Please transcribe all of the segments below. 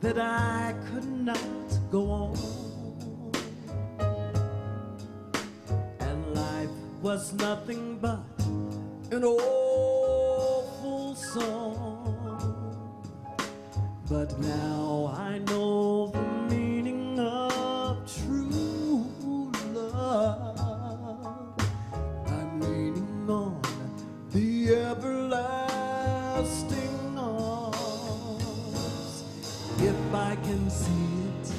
that I could not go on, and life was nothing but an awful song. But now I know the meaning of true love. I'm leaning on the everlasting. If I can see it,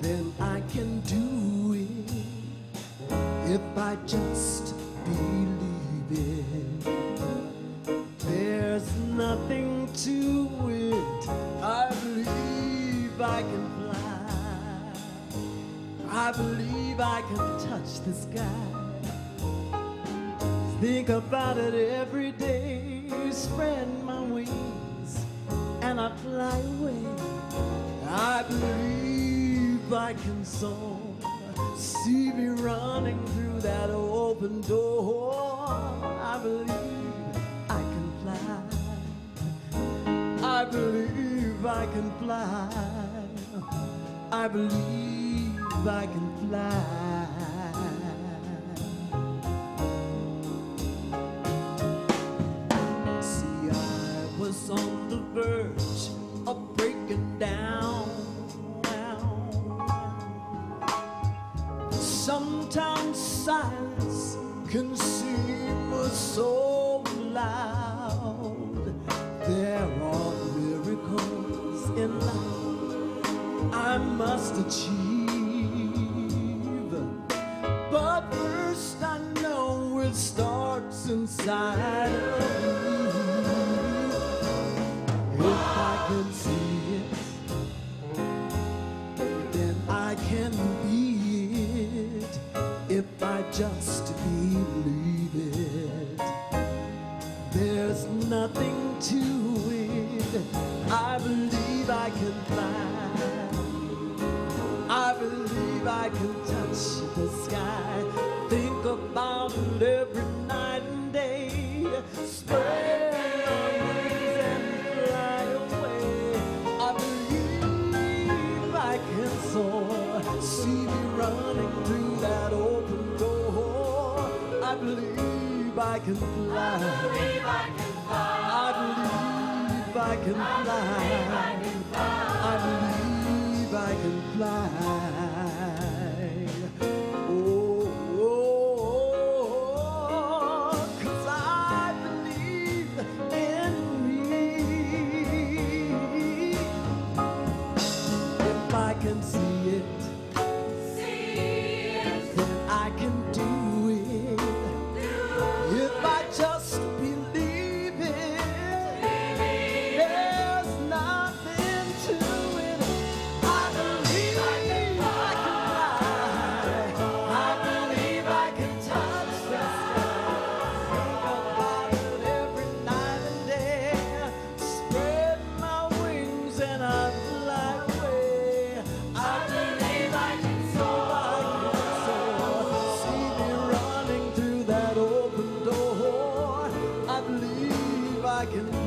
then I can do it. If I just believe it, there's nothing to it. I believe I can fly. I believe I can touch the sky. Think about it every day. Spread my wings and I fly away. I believe I can soar. See me running through that open door. I believe I can fly. I believe I can fly. I believe I can fly. See, I was on the verge of breaking down. Sometimes silence can seem so loud. There are miracles in life I must achieve, but first I know it starts inside of me. If I can see it, then I can be it. If I just believe it, there's nothing to it. I believe I can fly. I believe I can touch the sky. Think about it every night and day. Spread my wings and fly. See me running through that open door. I believe I can fly. I believe I can fly. I believe I can fly. I believe I can fly. Oh, oh, oh, 'cause I believe in me. If I can see it, I can do it. If I just believe it, there's nothing to it. I believe I can fly. I believe I can touch the sky. Think about it every night and day. Spread my wings and I fly away. I believe I can soar. I believe I can.